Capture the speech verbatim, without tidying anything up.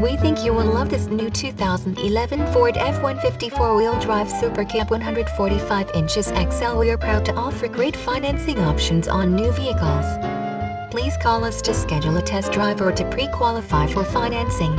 We think you will love this new two thousand eleven Ford F one fifty four-wheel drive Supercab one hundred forty-five inches X L. We are proud to offer great financing options on new vehicles. Please call us to schedule a test drive or to pre-qualify for financing.